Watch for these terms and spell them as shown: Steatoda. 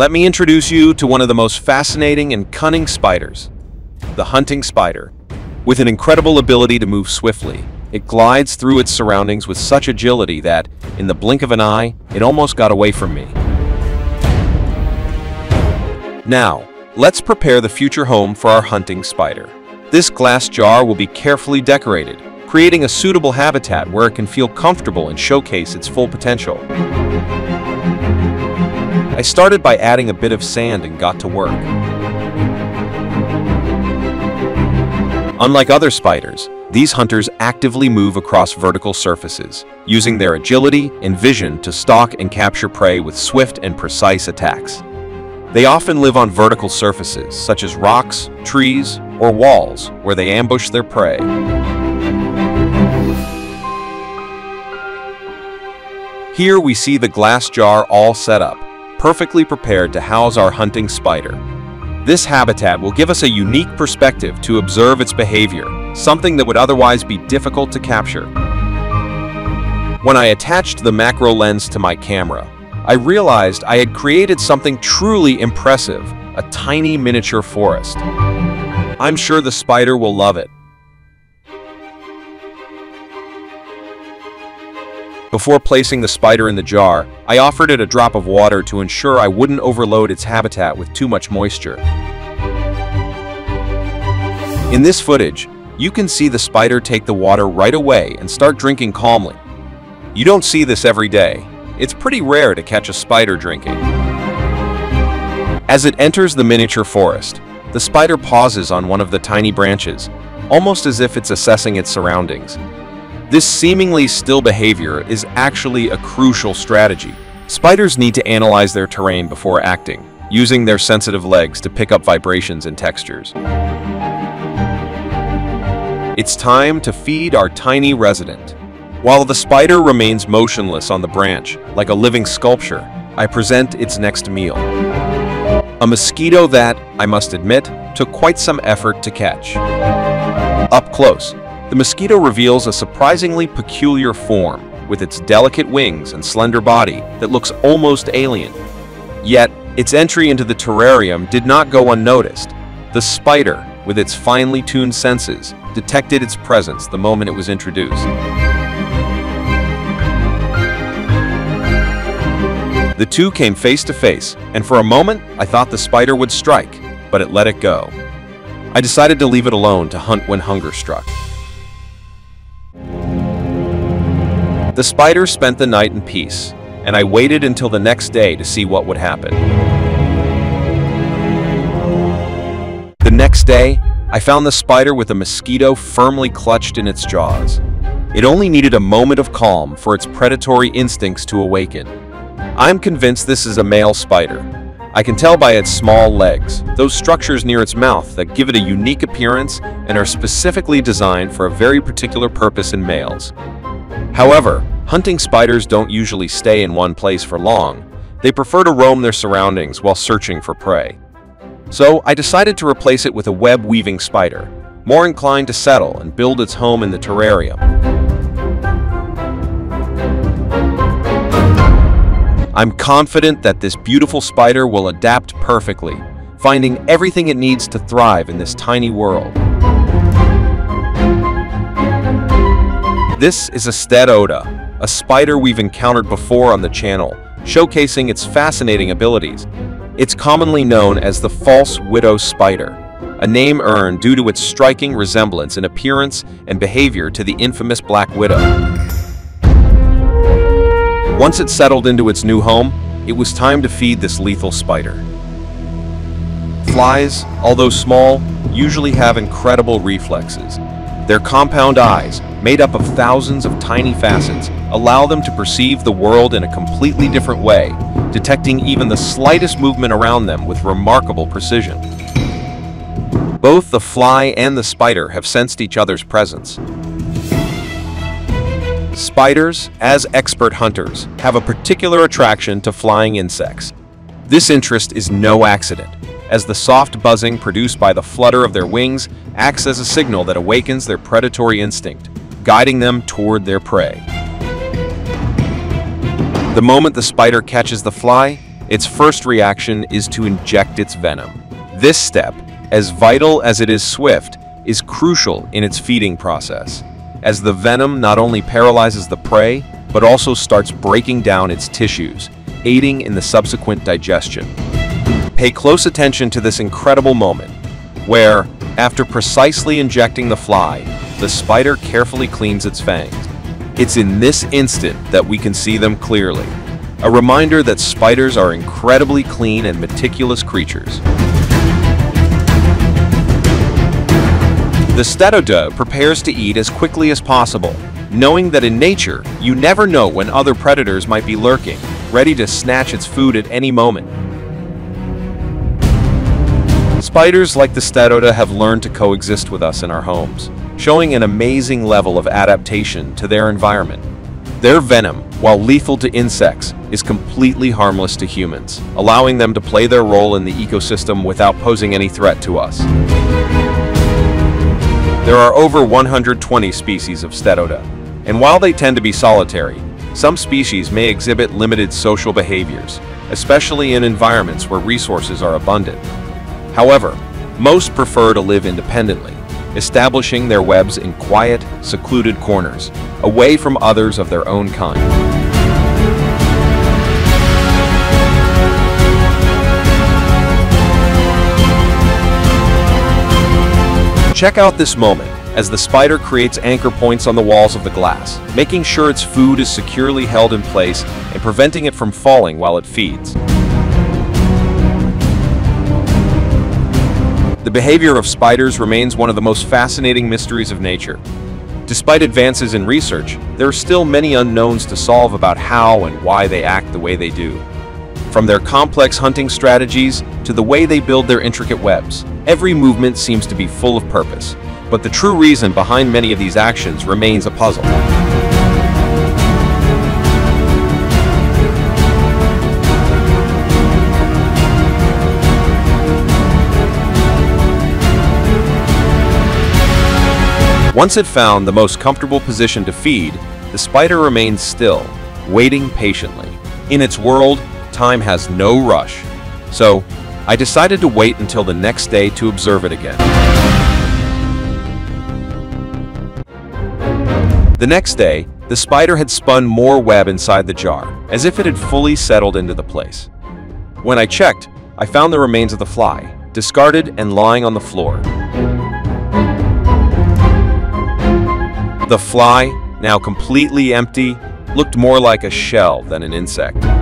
Let me introduce you to one of the most fascinating and cunning spiders, the hunting spider. With an incredible ability to move swiftly, it glides through its surroundings with such agility that, in the blink of an eye, it almost got away from me. Now, let's prepare the future home for our hunting spider. This glass jar will be carefully decorated, creating a suitable habitat where it can feel comfortable and showcase its full potential. I started by adding a bit of sand and got to work. Unlike other spiders, these hunters actively move across vertical surfaces, using their agility and vision to stalk and capture prey with swift and precise attacks. They often live on vertical surfaces, such as rocks, trees, or walls, where they ambush their prey. Here we see the glass jar all set up, perfectly prepared to house our hunting spider. This habitat will give us a unique perspective to observe its behavior, something that would otherwise be difficult to capture. When I attached the macro lens to my camera, I realized I had created something truly impressive, a tiny miniature forest. I'm sure the spider will love it. Before placing the spider in the jar, I offered it a drop of water to ensure I wouldn't overload its habitat with too much moisture. In this footage, you can see the spider take the water right away and start drinking calmly. You don't see this every day. It's pretty rare to catch a spider drinking. As it enters the miniature forest, the spider pauses on one of the tiny branches, almost as if it's assessing its surroundings. This seemingly still behavior is actually a crucial strategy. Spiders need to analyze their terrain before acting, using their sensitive legs to pick up vibrations and textures. It's time to feed our tiny resident. While the spider remains motionless on the branch, like a living sculpture, I present its next meal. A mosquito that, I must admit, took quite some effort to catch. Up close, the mosquito reveals a surprisingly peculiar form, with its delicate wings and slender body that looks almost alien. Yet, its entry into the terrarium did not go unnoticed. The spider, with its finely tuned senses, detected its presence the moment it was introduced. The two came face to face, and for a moment, I thought the spider would strike, but it let it go. I decided to leave it alone to hunt when hunger struck. The spider spent the night in peace, and I waited until the next day to see what would happen. The next day, I found the spider with a mosquito firmly clutched in its jaws. It only needed a moment of calm for its predatory instincts to awaken. I'm convinced this is a male spider. I can tell by its small legs, those structures near its mouth that give it a unique appearance and are specifically designed for a very particular purpose in males. However, hunting spiders don't usually stay in one place for long. They prefer to roam their surroundings while searching for prey. So I decided to replace it with a web-weaving spider, more inclined to settle and build its home in the terrarium. I'm confident that this beautiful spider will adapt perfectly, finding everything it needs to thrive in this tiny world. This is a Steatoda, a spider we've encountered before on the channel, showcasing its fascinating abilities. It's commonly known as the false widow spider, a name earned due to its striking resemblance in appearance and behavior to the infamous black widow. Once it settled into its new home, it was time to feed this lethal spider. Flies, although small, usually have incredible reflexes. Their compound eyes, made up of thousands of tiny facets, allow them to perceive the world in a completely different way, detecting even the slightest movement around them with remarkable precision. Both the fly and the spider have sensed each other's presence. Spiders, as expert hunters, have a particular attraction to flying insects. This interest is no accident, as the soft buzzing produced by the flutter of their wings acts as a signal that awakens their predatory instinct, guiding them toward their prey. The moment the spider catches the fly, its first reaction is to inject its venom. This step, as vital as it is swift, is crucial in its feeding process, as the venom not only paralyzes the prey, but also starts breaking down its tissues, aiding in the subsequent digestion. Pay close attention to this incredible moment, where, after precisely injecting the fly, the spider carefully cleans its fangs. It's in this instant that we can see them clearly, a reminder that spiders are incredibly clean and meticulous creatures. The Steatoda prepares to eat as quickly as possible, knowing that in nature, you never know when other predators might be lurking, ready to snatch its food at any moment. Spiders like the Steatoda have learned to coexist with us in our homes, showing an amazing level of adaptation to their environment. Their venom, while lethal to insects, is completely harmless to humans, allowing them to play their role in the ecosystem without posing any threat to us. There are over 120 species of Steatoda, and while they tend to be solitary, some species may exhibit limited social behaviors, especially in environments where resources are abundant. However, most prefer to live independently, establishing their webs in quiet, secluded corners, away from others of their own kind. Check out this moment as the spider creates anchor points on the walls of the glass, making sure its food is securely held in place and preventing it from falling while it feeds. The behavior of spiders remains one of the most fascinating mysteries of nature. Despite advances in research, there are still many unknowns to solve about how and why they act the way they do. From their complex hunting strategies to the way they build their intricate webs, every movement seems to be full of purpose. But the true reason behind many of these actions remains a puzzle. Once it found the most comfortable position to feed, the spider remains still, waiting patiently. In its world, time has no rush. So, I decided to wait until the next day to observe it again. The next day, the spider had spun more web inside the jar, as if it had fully settled into the place. When I checked, I found the remains of the fly, discarded and lying on the floor. The fly, now completely empty, looked more like a shell than an insect.